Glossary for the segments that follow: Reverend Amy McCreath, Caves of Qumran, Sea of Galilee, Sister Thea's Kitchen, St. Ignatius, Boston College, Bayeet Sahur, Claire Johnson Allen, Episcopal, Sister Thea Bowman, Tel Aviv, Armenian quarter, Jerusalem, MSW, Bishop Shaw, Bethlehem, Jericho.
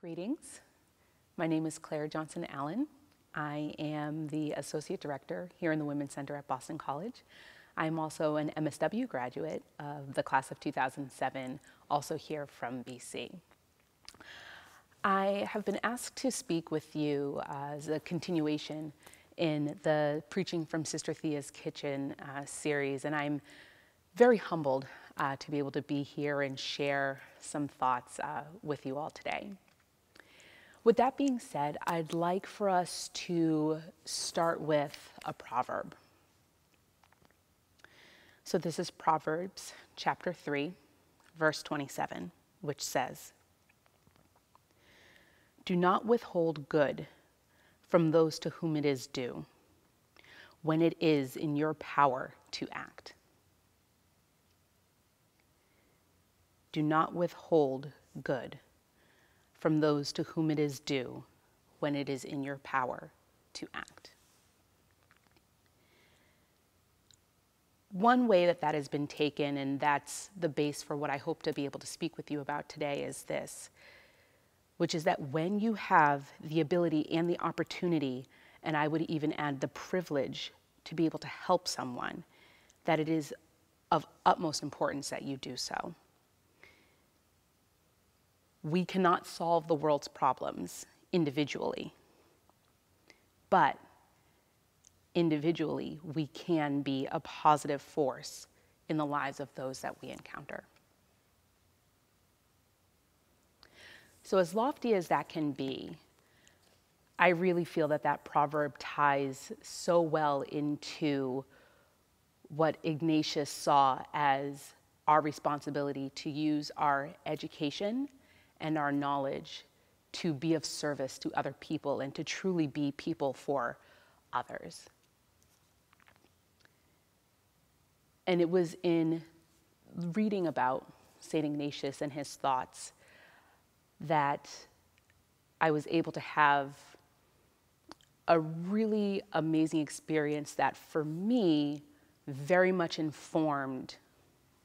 Greetings. My name is Claire Johnson Allen. I am the Associate Director here in the Women's Center at Boston College. I'm also an MSW graduate of the class of 2007, also here from BC. I have been asked to speak with you as a continuation in the Preaching from Sister Thea's Kitchen series, and I'm very humbled to be able to be here and share some thoughts with you all today. With that being said, I'd like for us to start with a proverb. So this is Proverbs chapter 3, verse 27, which says, "Do not withhold good from those to whom it is due, when it is in your power to act." Do not withhold good from those to whom it is due, when it is in your power to act. One way that that has been taken, and that's the base for what I hope to be able to speak with you about today, is this, which is that when you have the ability and the opportunity, and I would even add the privilege to be able to help someone, that it is of utmost importance that you do so. We cannot solve the world's problems individually, but individually we can be a positive force in the lives of those that we encounter. So as lofty as that can be, I really feel that that proverb ties so well into what Ignatius saw as our responsibility to use our education and our knowledge to be of service to other people and to truly be people for others. And it was in reading about St. Ignatius and his thoughts that I was able to have a really amazing experience that for me very much informed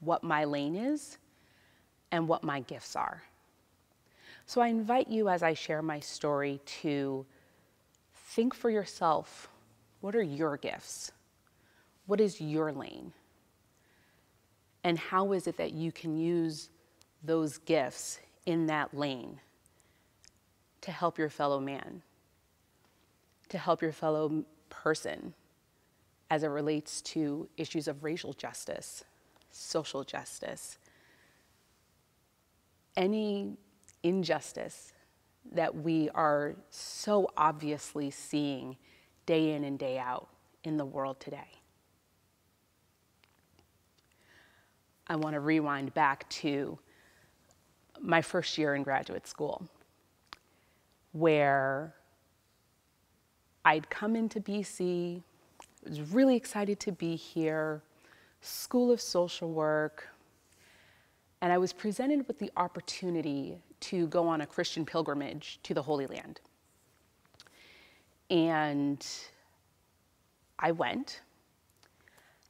what my lane is and what my gifts are. So I invite you, as I share my story, to think for yourself, what are your gifts? What is your lane? And how is it that you can use those gifts in that lane to help your fellow man, to help your fellow person as it relates to issues of racial justice, social justice, any injustice that we are so obviously seeing day in and day out in the world today. I want to rewind back to my first year in graduate school, where I'd come into BC, was really excited to be here, School of Social Work, and I was presented with the opportunity to go on a Christian pilgrimage to the Holy Land. And I went,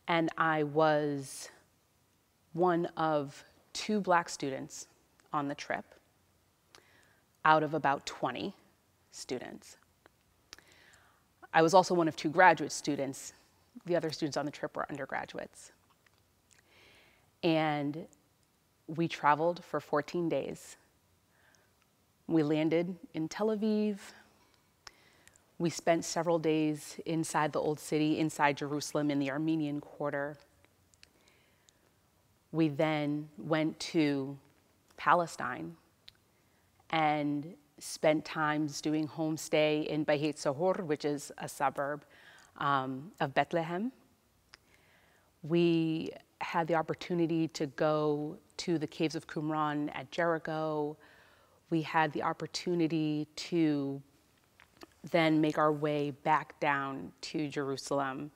and I was one of two Black students on the trip out of about 20 students. I was also one of two graduate students. The other students on the trip were undergraduates. And we traveled for 14 days. We landed in Tel Aviv. We spent several days inside the Old City, inside Jerusalem, in the Armenian quarter. We then went to Palestine and spent times doing homestay in Bayeet Sahur, which is a suburb of Bethlehem. We had the opportunity to go to the Caves of Qumran at Jericho. We had the opportunity to then make our way back down to Jerusalem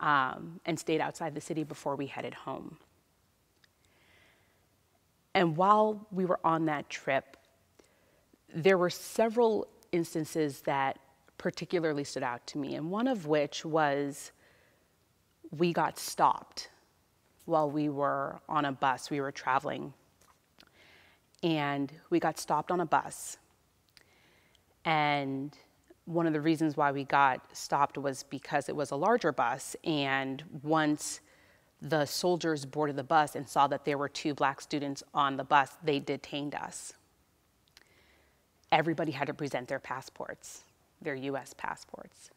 and stayed outside the city before we headed home. And while we were on that trip, there were several instances that particularly stood out to me, and one of which was we got stopped while we were on a bus. We were traveling, and we got stopped on a bus And one of the reasons why we got stopped was because it was a larger bus. And once the soldiers boarded the bus and saw that there were two black students on the bus, they detained us. Everybody had to present their passports, their US passports.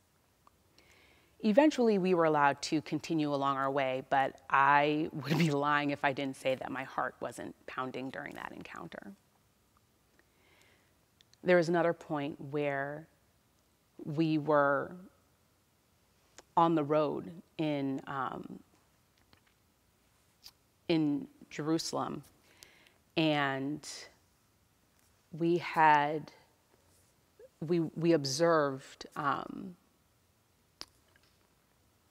Eventually, we were allowed to continue along our way, but I would be lying if I didn't say that my heart wasn't pounding during that encounter. There was another point where we were on the road in Jerusalem, and we observed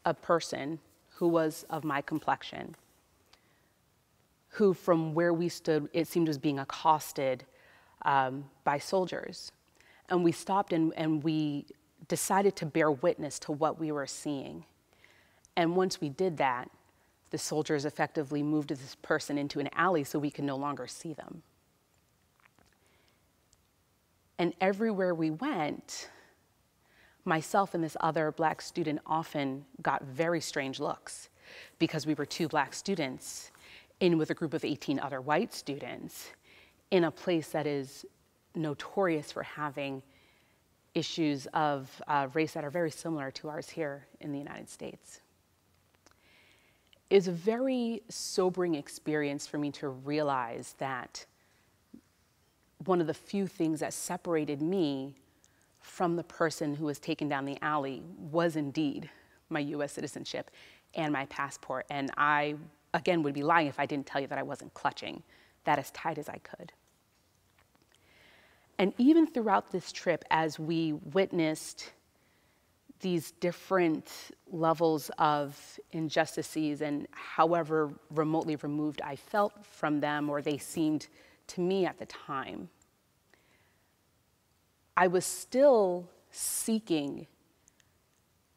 a person who was of my complexion, who from where we stood, it seemed was being accosted by soldiers. And we stopped and we decided to bear witness to what we were seeing. And once we did that, the soldiers effectively moved this person into an alley so we could no longer see them. And everywhere we went, myself and this other black student often got very strange looks because we were two black students in with a group of 18 other white students in a place that is notorious for having issues of race that are very similar to ours here in the United States. It was a very sobering experience for me to realize that one of the few things that separated me from the person who was taken down the alley was indeed my US citizenship and my passport. And I, again, would be lying if I didn't tell you that I wasn't clutching that as tight as I could. And even throughout this trip, as we witnessed these different levels of injustices and however remotely removed I felt from them, or they seemed to me at the time, I was still seeking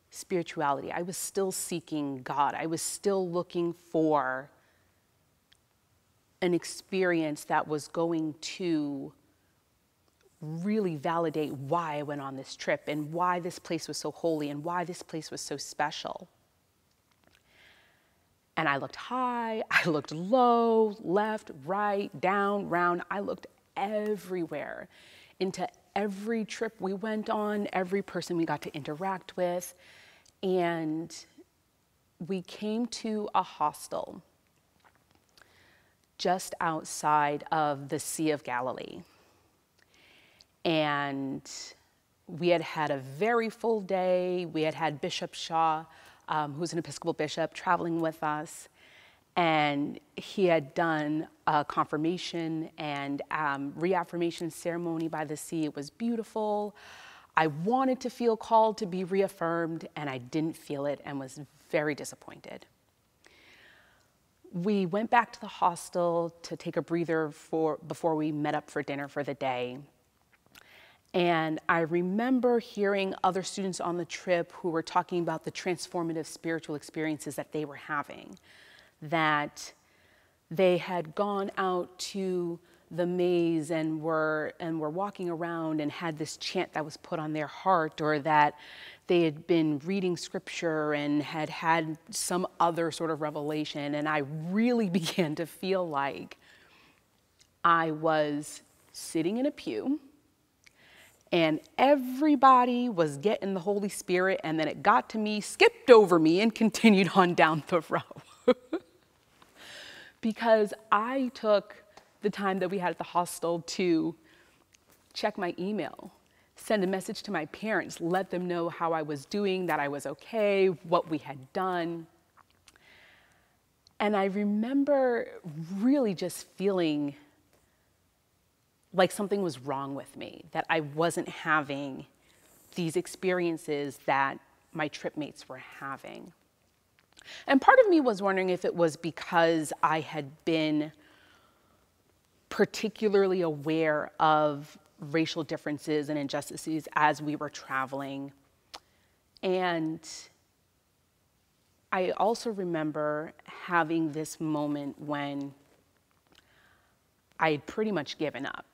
spirituality. I was still seeking God. I was still looking for an experience that was going to really validate why I went on this trip and why this place was so holy and why this place was so special. And I looked high, I looked low, left, right, down, round. I looked everywhere, into every trip we went on, every person we got to interact with. And we came to a hostel just outside of the Sea of Galilee. And we had had a very full day. We had had Bishop Shaw, who's an Episcopal bishop, traveling with us. And he had done a confirmation and reaffirmation ceremony by the sea. It was beautiful. I wanted to feel called to be reaffirmed, and I didn't feel it and was very disappointed. We went back to the hostel to take a breather before we met up for dinner for the day. And I remember hearing other students on the trip who were talking about the transformative spiritual experiences that they were having, that they had gone out to the maze and were walking around and had this chant that was put on their heart, or that they had been reading scripture and had had some other sort of revelation. And I really began to feel like I was sitting in a pew and everybody was getting the Holy Spirit, and then it got to me, skipped over me, and continued on down the row. Because I took the time that we had at the hostel to check my email, send a message to my parents, let them know how I was doing, that I was okay, what we had done. And I remember really just feeling like something was wrong with me, that I wasn't having these experiences that my trip mates were having. And part of me was wondering if it was because I had been particularly aware of racial differences and injustices as we were traveling. And I also remember having this moment when I had pretty much given up.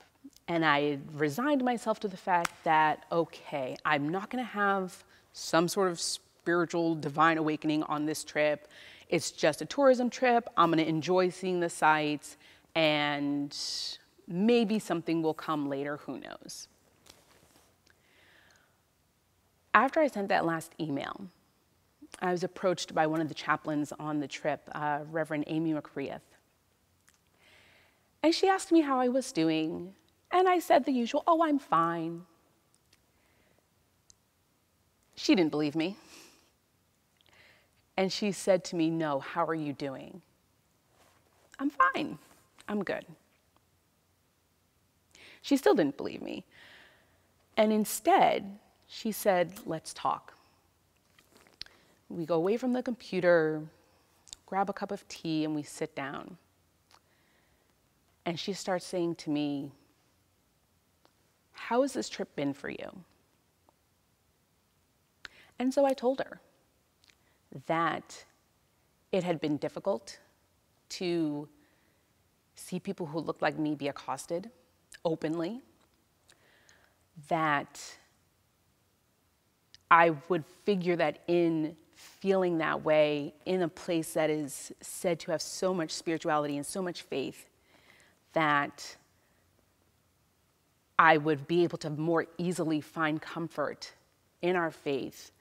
And I resigned myself to the fact that, okay, I'm not going to have some sort of spiritual divine awakening on this trip. It's just a tourism trip. I'm going to enjoy seeing the sights, and maybe something will come later, who knows. After I sent that last email, I was approached by one of the chaplains on the trip, Reverend Amy McCreath. And she asked me how I was doing, and I said the usual, oh, I'm fine. She didn't believe me. And she said to me, no, how are you doing? I'm fine. I'm good. She still didn't believe me. And instead, she said, let's talk. We go away from the computer, grab a cup of tea, and we sit down. And she starts saying to me, how has this trip been for you? And so I told her that it had been difficult to see people who looked like me be accosted openly, that I would figure that in feeling that way in a place that is said to have so much spirituality and so much faith, that I would be able to more easily find comfort in our faith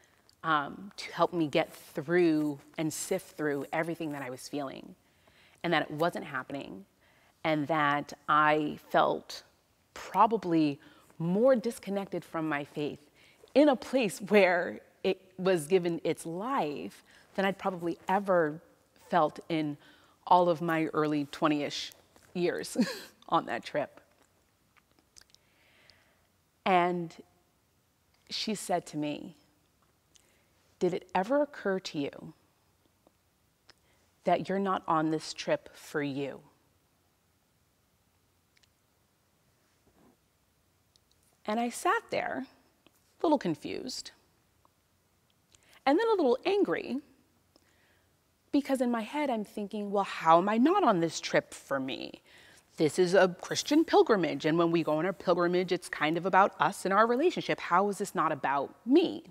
to help me get through and sift through everything that I was feeling, and that it wasn't happening, and that I felt probably more disconnected from my faith in a place where it was given its life than I'd probably ever felt in all of my early 20-ish years on that trip. And she said to me, did it ever occur to you that you're not on this trip for you? And I sat there, a little confused, and then a little angry, because in my head I'm thinking, well, how am I not on this trip for me? This is a Christian pilgrimage, and when we go on our pilgrimage, it's kind of about us and our relationship. How is this not about me?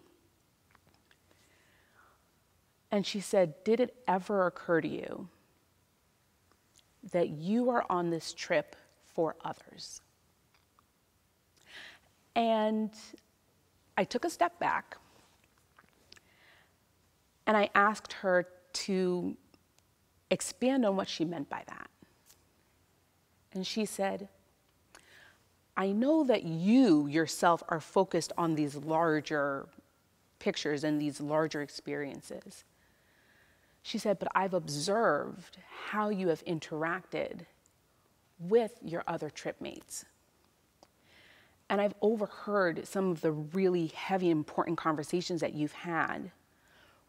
And she said, did it ever occur to you that you are on this trip for others? And I took a step back, and I asked her to expand on what she meant by that. And she said, I know that you yourself are focused on these larger pictures and these larger experiences. She said, but I've observed how you have interacted with your other trip mates. And I've overheard some of the really heavy, important conversations that you've had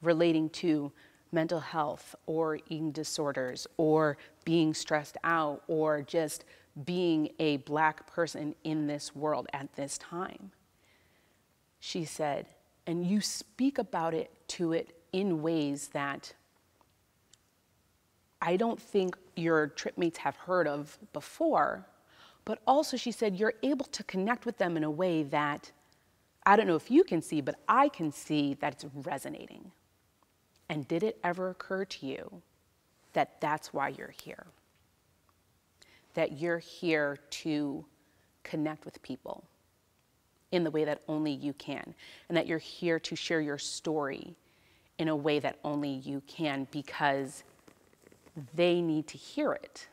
relating to mental health or eating disorders or being stressed out or just being a Black person in this world at this time. She said, and you speak about it to it in ways that I don't think your trip mates have heard of before, but also she said, you're able to connect with them in a way that I don't know if you can see, but I can see that it's resonating. And did it ever occur to you that that's why you're here? That you're here to connect with people in the way that only you can, and that you're here to share your story in a way that only you can, because they need to hear it.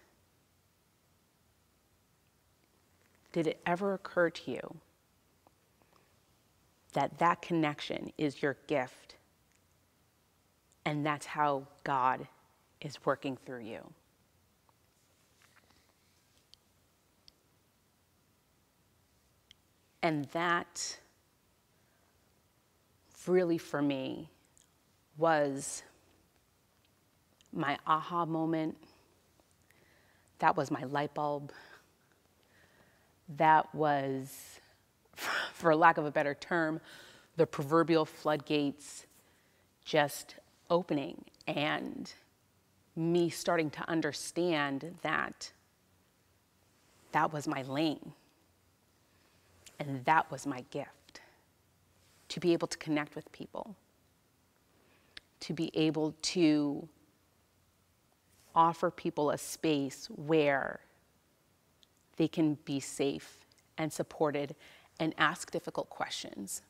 Did it ever occur to you that that connection is your gift? And that's how God is working through you. And that really for me was my aha moment. That was my light bulb. That was, for lack of a better term, the proverbial floodgates just opening, and me starting to understand that that was my lane, And that was my gift, to be able to connect with people, to be able to offer people a space where they can be safe and supported and ask difficult questions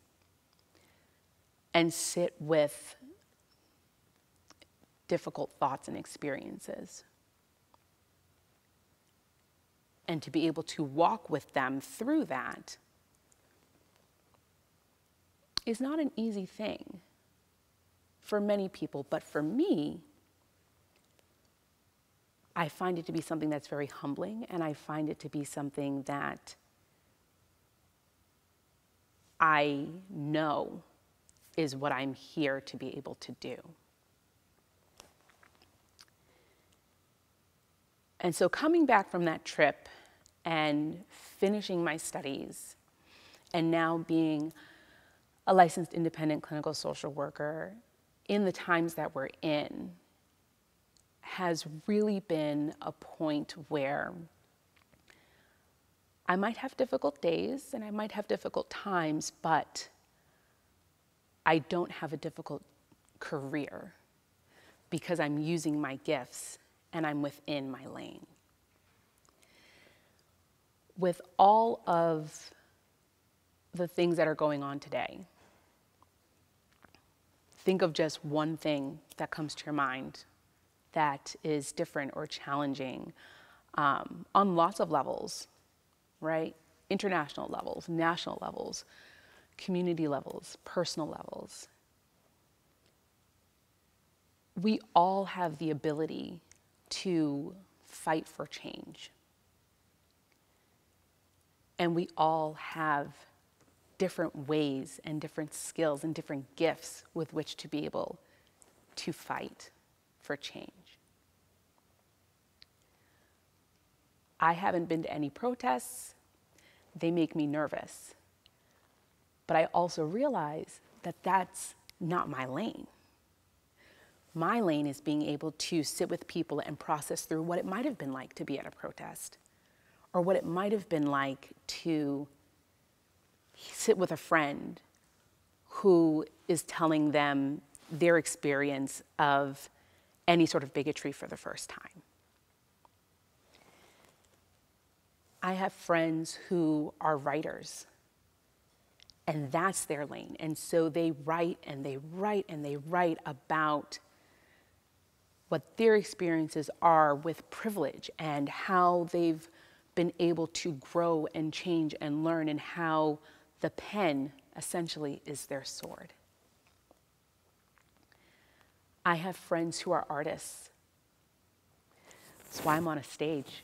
and sit with difficult thoughts and experiences, and to be able to walk with them through that is not an easy thing for many people, but for me, I find it to be something that's very humbling, and I find it to be something that I know is what I'm here to be able to do. And so coming back from that trip and finishing my studies and now being a licensed independent clinical social worker in the times that we're in has really been a point where I might have difficult days and I might have difficult times, but I don't have a difficult career because I'm using my gifts and I'm within my lane. With all of the things that are going on today, think of just one thing that comes to your mind that is different or challenging on lots of levels, right? International levels, national levels, community levels, personal levels. We all have the ability to fight for change. And we all have different ways and different skills and different gifts with which to be able to fight for change. I haven't been to any protests. They make me nervous. But I also realize that that's not my lane. My lane is being able to sit with people and process through what it might have been like to be at a protest, or what it might have been like to sit with a friend who is telling them their experience of any sort of bigotry for the first time. I have friends who are writers, and that's their lane. And so they write and they write and they write about what their experiences are with privilege and how they've been able to grow and change and learn, and how the pen essentially is their sword. I have friends who are artists. That's why I'm on a stage.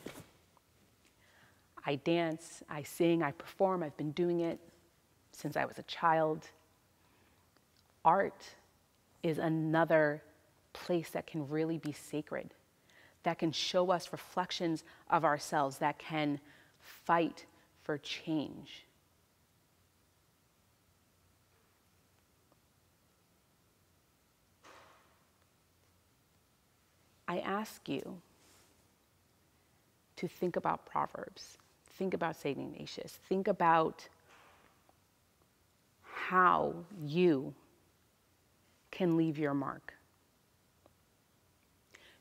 I dance, I sing, I perform. I've been doing it since I was a child. Art is another place that can really be sacred, that can show us reflections of ourselves, that can fight for change. I ask you to think about Proverbs, think about St. Ignatius, think about how you can leave your mark.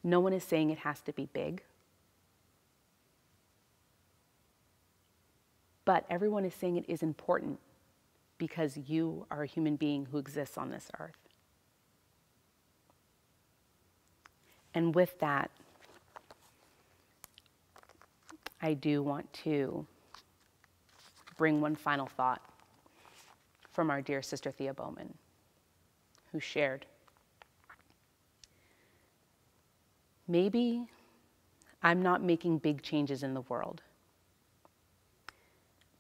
No one is saying it has to be big, but everyone is saying it is important because you are a human being who exists on this earth. And with that, I do want to bring one final thought from our dear Sister Thea Bowman, who shared, "Maybe I'm not making big changes in the world,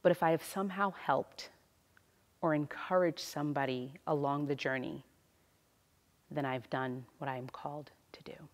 but if I have somehow helped or encouraged somebody along the journey, then I've done what I am called to do."